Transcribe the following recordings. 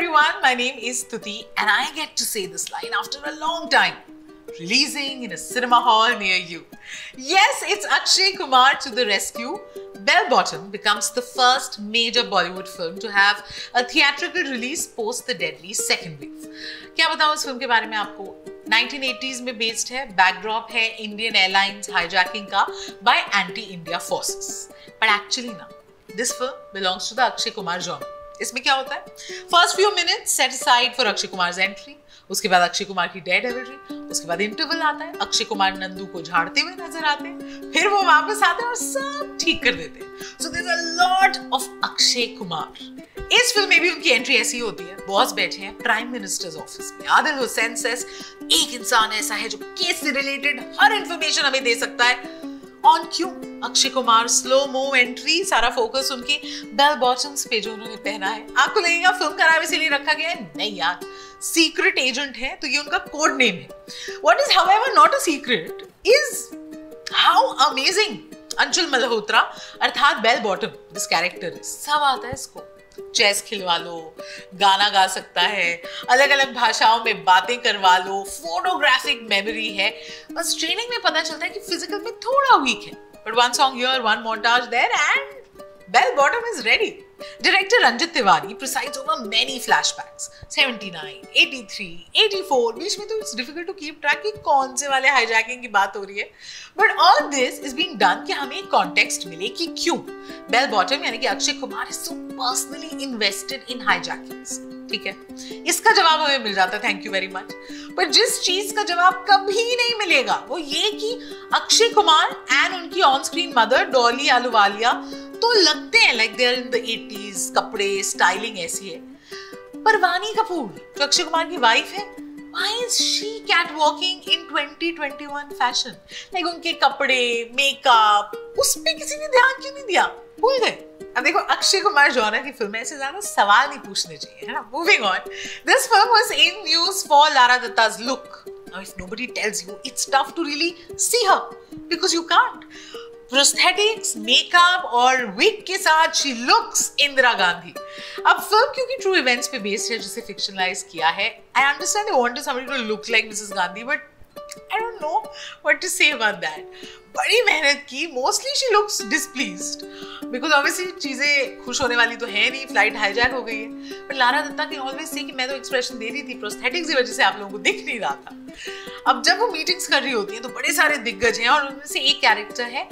everyone, my name is Stuti and I get to say this line after a long time. Releasing in a cinema hall near you. Yes, it's Akshay Kumar to the rescue. Bell Bottom becomes the first major Bollywood film to have a theatrical release post the deadly second wave. Kya batao is film ke baare mein aapko? 1980s में based है, backdrop है Indian airlines hijacking का by anti India forces. But actually ना, this film belongs to the Akshay Kumar genre. इसमें क्या होता है? First few minutes set aside for Akshay Kumar की एंट्री, उसके बाद अक्षय कुमार की डेयरडेविलरी, उसके बाद इंटरवल आता है, अक्षय कुमार नंदू को झाड़ते हुए नजर आते हैं, फिर वो वापस आते हैं और सब ठीक कर देते हैं। So there is a lot of Akshay Kumar. इस फिल्म में भी उनकी एंट्री ऐसी होती है, बॉस बैठे हैं प्राइम मिनिस्टर्स ऑफिस में, आदिल हुसैन सेस एक इंसान ऐसा है जो केस से रिलेटेड हर इंफॉर्मेशन हमें दे सकता है। On cue Akshay Kumar slow mo entry, सारा फोकस उनके बेल बॉटम्स पे जो उन्होंने पहना है। आपको लगेगा फिल्म का नाम इसीलिए रखा गया है, नहीं यार, सीक्रेट एजेंट है तो ये उनका कोड नेम है। What is however not a secret is how amazing Anjul Malhotra अर्थात bell bottom this character is. सब आता है इसको, चेस खिलवा लो, गाना गा सकता है, अलग अलग भाषाओं में बातें करवा लो, फोटोग्राफिक मेमोरी है, बस ट्रेनिंग में पता चलता है कि फिजिकल में थोड़ा वीक है। But one song here, one montage there and bell bottom is ready. Director Ranjit Tiwari presides over many flashbacks, 79, 83, 84, बीच में तो it's difficult to keep track कि कौन से वाले हाईजैकिंग की बात हो रही है। But all this is being done कि हमें कॉन्टेक्स्ट मिले कि क्यों बेल बॉटम यानी कि Akshay Kumar is so personally invested in hijackings. ठीक है, इसका जवाब हमें मिल जाता है, थैंक यू वेरी मच। पर जिस चीज का जवाब कभी नहीं मिलेगा वो ये कि अक्षय कुमार एंड उनकी on screen mother Dolly Ahluwalia तो लगते हैं like they are in the 80s, कपड़े स्टाइलिंग ऐसी है। पर वानी कपूर जो अक्षय कुमार की वाइफ है, why is she catwalking in 2021 fashion? Like उनके कपड़े, मेकअप, उस पे किसी ने ध्यान क्यों नहीं दिया, भूल गए। अब देखो अक्षय कुमार जॉनर की फिल्म ऐसे ज्यादा सवाल नहीं पूछने चाहिए, है ना। Moving on, this film was in news for Lara दत्ता's look. Now if nobody tells you it's tough to really see her because you can't. Prosthetics, makeup और विग के साथ शी लुक्स इंदिरा गांधी। अब फिल्म क्योंकि ट्रू इवेंट्स पे based है जिसे fictionalise किया है, I understand they wanted somebody to look like Mrs Gandhi but I don't know what to say about that. बड़ी मेहनत की, mostly she looks displeased because obviously चीज़ें खुश होने वाली तो है नहीं, फ्लाइट हाईजैक हो गई है। पर लारा दत्ता की ऑलवेज से कि मैं तो एक्सप्रेशन दे रही थी, प्रोस्थेटिक्स की वजह से आप लोगों को दिख नहीं रहा था। अब जब वो मीटिंग्स कर रही होती हैं तो बड़े सारे दिग्गज हैं और उनमें से एक कैरेक्टर है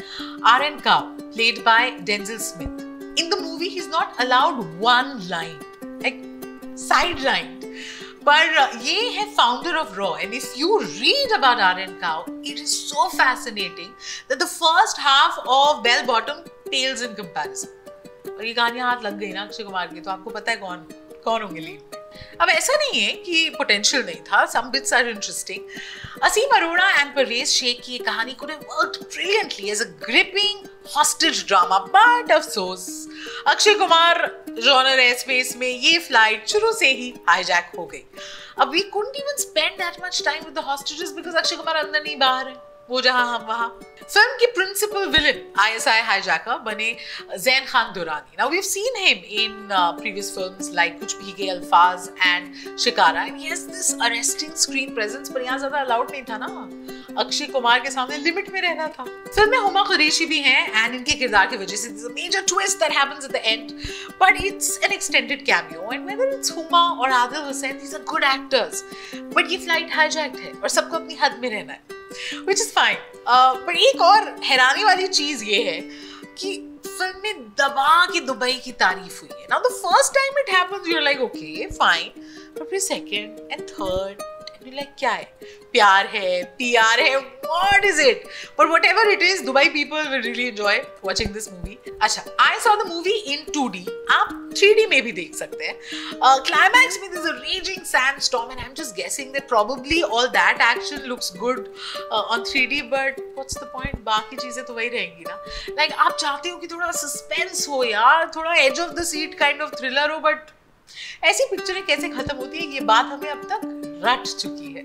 R.N. Kao played by Denzil Smith. In the movie he is not allowed one line, like side line. पर ये है फाउंडर ऑफ रॉ and if you read about R.N. Kao it is so fascinating that the first half of bell bottom tells in comparison. और ये कहानी हाथ लग गई ना अक्षय कुमार की तो आपको पता है कौन होंगे लीड। अब ऐसा नहीं है कि पोटेंशियल नहीं था, some bits are interesting. Aseem Arora and Parvez Sheikh की कहानी could have worked brilliantly as a gripping hostage drama but अफसोस अक्षय कुमार जॉनर एयरस्पेस में ये फ्लाइट शुरू से ही हाईजैक हो गई। अब we couldn't even spend that much time with the hostages because Akshay Kumar अंदर नहीं बाहर है, वो जहां हम वहां। फिल्म की प्रिंसिपल विलन आईएसआई हाईजैकर बने Zain Khan Durrani. Now we have seen him in previous films like Kuch Bheege Alfaaz and Shikara and he has this arresting screen presence. पर यहाँ ज्यादा अलाउड नहीं था ना, अक्षय कुमार के सामने लिमिट में रहना था। फिल्म में हुमा कुरैशी भी हैं एंड इनके किरदार की वजह से this is a major twist that happens at the end but it's an extended cameo and whether it's Huma और Adil Hussain these are good actors. But ये फ्लाइट हाईजैक्ड है और सबको अपनी हद में रहना है which is fine। पर एक और हैरानी वाली चीज ये है कि फिल्म में दबा के दुबई की तारीफ हुई है। Now the first time it happens you're like okay fine, but फिर second and third and you're like क्या है, प्यार है, PR है, what is it? But whatever it is, Dubai people will really enjoy watching this movie. अच्छा, I saw the movie in 2D. आप 3D में भी देख सकते हैं। Climax में there's a raging sandstorm and I'm just guessing that probably all that action looks good on 3D. But what's the point? बाकी चीजें तो वही रहेंगी ना। Like आप चाहते हो कि थोड़ा suspense हो यार, थोड़ा edge of the seat kind of thriller हो, but ऐसी पिक्चरें कैसे खत्म होती है ये बात हमें अब तक रट चुकी है.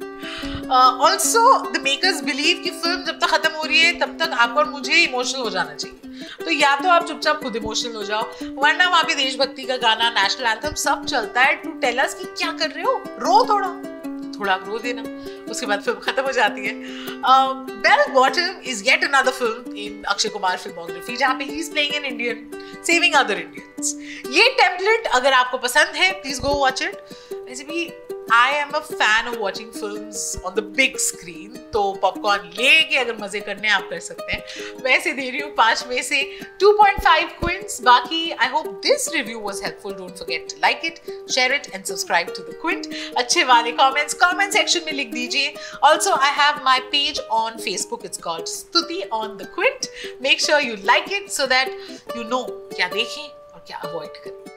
ऑल्सो द मेकर्स बिलीव कि फिल्म जब तक खत्म हो रही है तब तक आपको और मुझे इमोशनल हो जाना चाहिए. तो या तो आप चुपचाप खुद इमोशनल हो जाओ, वरना वहाँ पे देशभक्ति का गाना, नेशनल एंथम सब चलता है टू टेल अस कि क्या कर रहे हो, रो थोड़ा, थोड़ा रो देना, उसके बाद फिल्म खत्म हो जाती है. Bell bottom is yet another film in Akshay Kumar filmography जहाँ पे he is playing an Indian saving other Indians. ये टेम्पलेट अगर आपको पसंद है प्लीज गो वॉच इट. वैसे भी I am a fan of watching films on the big screen, तो पॉपकॉर्न लेके अगर मजे करने आप कर सकते हैं. वैसे दे रही हूँ 5 में से 2.5 क्विंट्स. बाकी I hope this review was helpful. Don't forget to like it, share it and subscribe to the Quint. अच्छे वाले कॉमेंट्स कॉमेंट सेक्शन में लिख दीजिए. Also I have my page on Facebook, it's called Stutee on the Quint. Make sure you like it so that you know क्या देखें और क्या avoid करें.